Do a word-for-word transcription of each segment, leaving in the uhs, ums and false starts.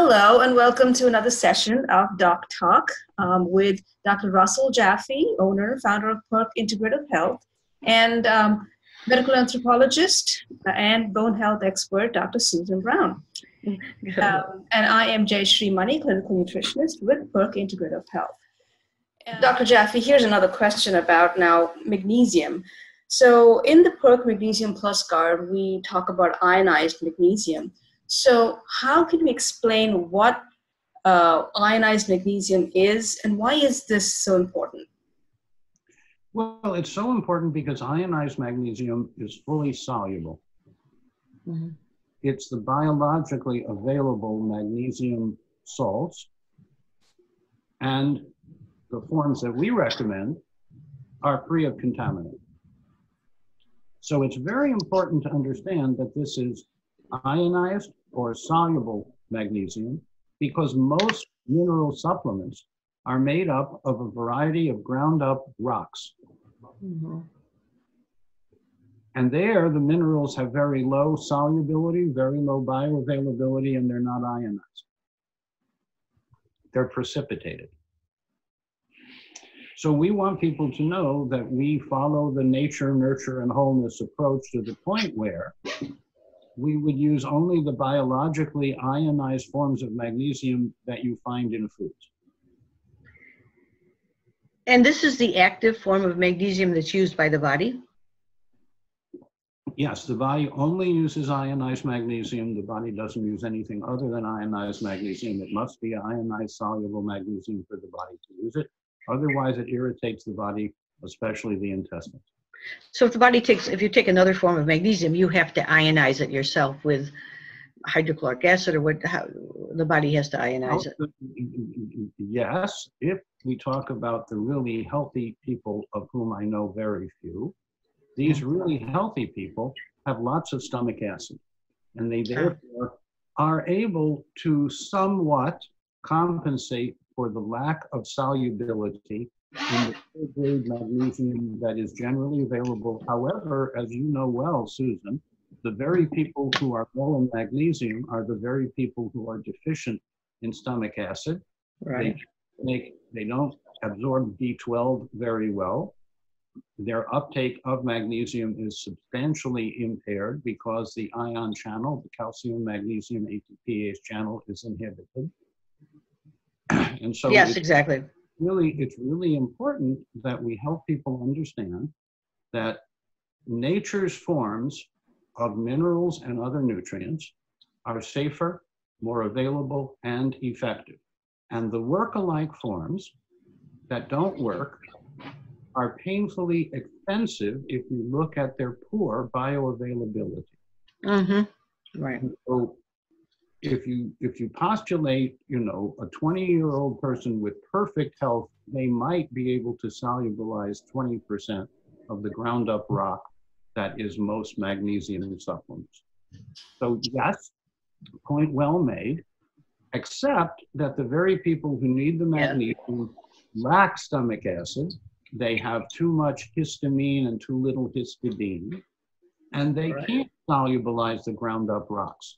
Hello and welcome to another session of Doc Talk um, with Doctor Russell Jaffe, owner, founder of PERQUE Integrative Health, and um, medical anthropologist and bone health expert, Doctor Susan Brown. um, and I am Jay Shreemani, clinical nutritionist with PERQUE Integrative Health. Um, Doctor Jaffe, here's another question about now magnesium. So in the PERQUE Magnesium Plus Card, we talk about ionized magnesium. So how can we explain what uh, ionized magnesium is and why is this so important? Well, it's so important because ionized magnesium is fully soluble. Mm-hmm. It's the biologically available magnesium salts, and the forms that we recommend are free of contaminants. So it's very important to understand that this is ionized or soluble magnesium, because most mineral supplements are made up of a variety of ground up rocks. Mm-hmm. And there the minerals have very low solubility, very low bioavailability, and they're not ionized. They're precipitated. So we want people to know that we follow the nature, nurture, and wholeness approach to the point where we would use only the biologically ionized forms of magnesium that you find in foods. And this is the active form of magnesium that's used by the body? Yes, the body only uses ionized magnesium. The body doesn't use anything other than ionized magnesium. It must be ionized soluble magnesium for the body to use it. Otherwise, it irritates the body, especially the intestines. So if the body takes, if you take another form of magnesium, you have to ionize it yourself with hydrochloric acid, or what, how, the body has to ionize it. Yes, if we talk about the really healthy people, of whom I know very few, these really healthy people have lots of stomach acid, and they therefore are able to somewhat compensate for the lack of solubility in the third-grade magnesium that is generally available. However, as you know well, Susan, the very people who are low in magnesium are the very people who are deficient in stomach acid. Right. They, make, they don't absorb B twelve very well. Their uptake of magnesium is substantially impaired because the ion channel, the calcium, magnesium, A T P H channel, is inhibited. And so yes, exactly. Really, it's really important that we help people understand that nature's forms of minerals and other nutrients are safer, more available, and effective. And the work-alike forms that don't work are painfully expensive if you look at their poor bioavailability. Mm-hmm. Right. So, If you if you postulate, you know, a twenty-year-old person with perfect health, they might be able to solubilize twenty percent of the ground-up rock that is most magnesium in supplements. So yes, point well made, except that the very people who need the magnesium yeah. lack stomach acid. They have too much histamine and too little histidine, and they right. can't solubilize the ground-up rocks.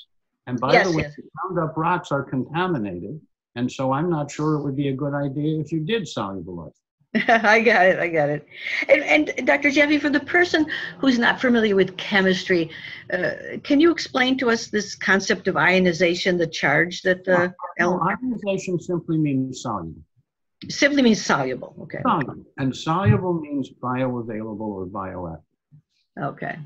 And by yes, the way, yes. the ground-up rocks are contaminated, and so I'm not sure it would be a good idea if you did solubilize. I got it, I got it. And, and Doctor Jaffe, for the person who's not familiar with chemistry, uh, can you explain to us this concept of ionization, the charge that the... No, no, ionization simply means soluble. Simply means soluble, okay. Soluble. And soluble means bioavailable or bioactive. Okay.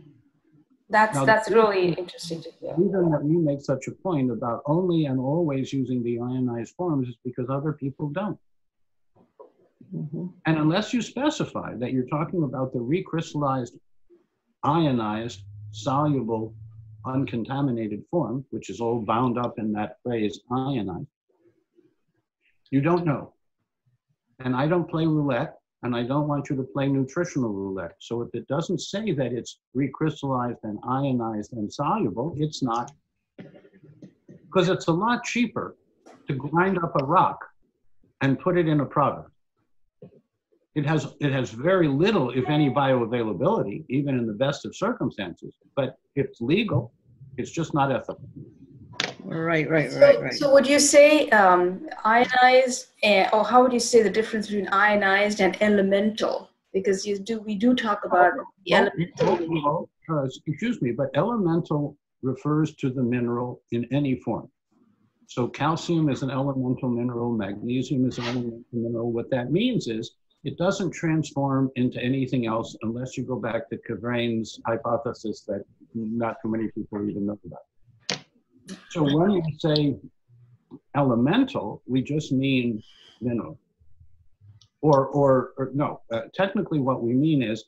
That's, now, that's really interesting to hear. The reason that we make such a point about only and always using the ionized forms is because other people don't. Mm-hmm. And unless you specify that you're talking about the recrystallized, ionized, soluble, uncontaminated form, which is all bound up in that phrase, ionized, you don't know. And I don't play roulette. And I don't want you to play nutritional roulette. So if it doesn't say that it's recrystallized and ionized and soluble, it's not. Because it's a lot cheaper to grind up a rock and put it in a product. It has, it has very little, if any, bioavailability, even in the best of circumstances. But it's legal. It's just not ethical. Right, right, so, right, right. So would you say um, ionized, and, or how would you say the difference between ionized and elemental? Because you do, we do talk about oh, the well, elemental. Well, uh, excuse me, but elemental refers to the mineral in any form. So calcium is an elemental mineral, magnesium is an elemental mineral. What that means is it doesn't transform into anything else unless you go back to Kavrain's hypothesis that not too many people even know about. So when you say elemental, we just mean mineral. Or, or, or no, uh, technically what we mean is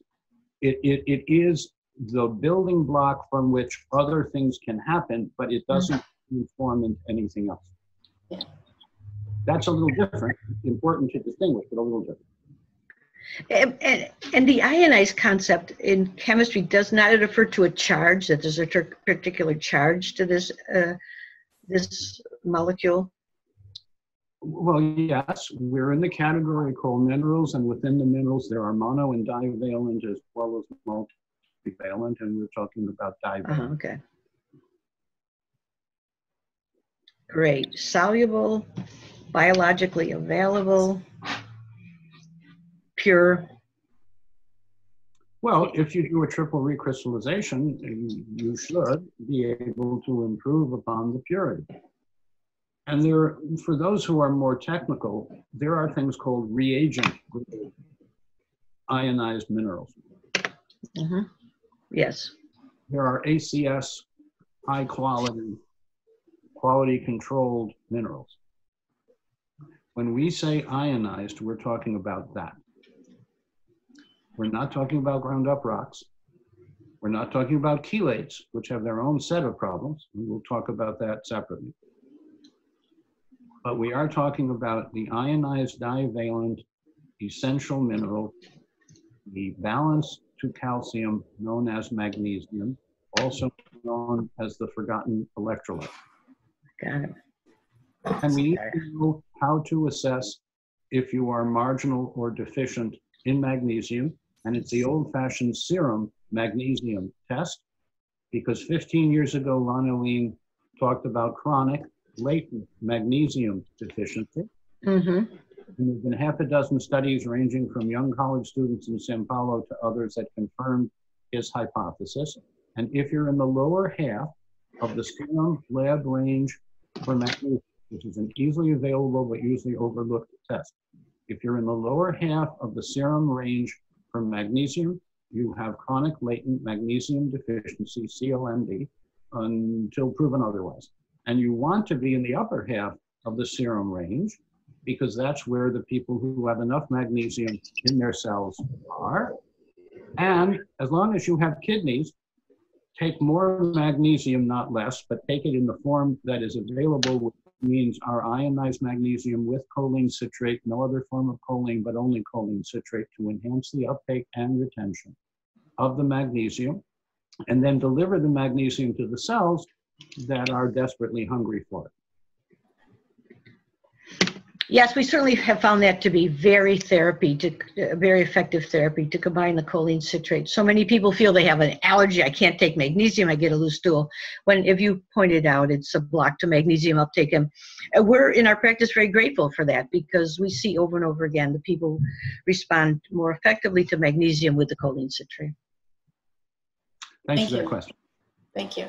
it, it, it is the building block from which other things can happen, but it doesn't transform into anything else. Yeah. That's a little different. It's important to distinguish, but a little different. And, and, and the ionized concept in chemistry, does not it refer to a charge, that there's a particular charge to this, uh, this molecule? Well, yes, we're in the category called minerals, and within the minerals there are mono and divalent as well as multivalent, and we're talking about divalent. Oh, okay. Great. Soluble, biologically available. Pure. Well, if you do a triple recrystallization, you should be able to improve upon the purity. And there, for those who are more technical, there are things called reagent ionized minerals. Mm-hmm. Yes. There are A C S, high quality, quality controlled minerals. When we say ionized, we're talking about that. We're not talking about ground up rocks. We're not talking about chelates, which have their own set of problems. And we'll talk about that separately. But we are talking about the ionized divalent essential mineral, the balance to calcium known as magnesium, also known as the forgotten electrolyte. Got it. And we need to know how to assess if you are marginal or deficient in magnesium, and it's the old-fashioned serum magnesium test, because fifteen years ago, Lonnie talked about chronic latent magnesium deficiency. Mm-hmm. And there's been half a dozen studies ranging from young college students in Sao Paulo to others that confirmed his hypothesis. And if you're in the lower half of the serum lab range for magnesium, which is an easily available but usually overlooked test, if you're in the lower half of the serum range for magnesium, you have chronic latent magnesium deficiency, C L M D, until proven otherwise. And you want to be in the upper half of the serum range, because that's where the people who have enough magnesium in their cells are. And as long as you have kidneys, take more magnesium, not less, but take it in the form that is available, which means our ionized magnesium with choline citrate, no other form of choline, but only choline citrate, to enhance the uptake and retention of the magnesium, and then deliver the magnesium to the cells that are desperately hungry for it. Yes, we certainly have found that to be very therapy, to, uh, very effective therapy, to combine the choline citrate. So many people feel they have an allergy. I can't take magnesium. I get a loose stool. When, if you pointed out, it's a block to magnesium uptake. And we're in our practice very grateful for that, because we see over and over again the people respond more effectively to magnesium with the choline citrate. Thanks for that question. Thank you.